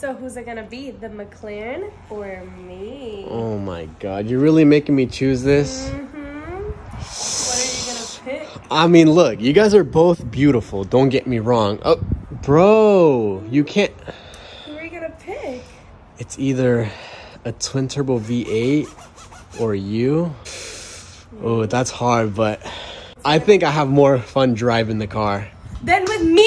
So who's it gonna be, the McLaren or me? Oh my God, you're really making me choose this. What are you gonna pick? I mean, look, you guys are both beautiful. Don't get me wrong. Oh, bro, you can't. Who are you gonna pick? It's either a twin turbo V8 or you. Oh, that's hard, but I think I have more fun driving the car. Then with me.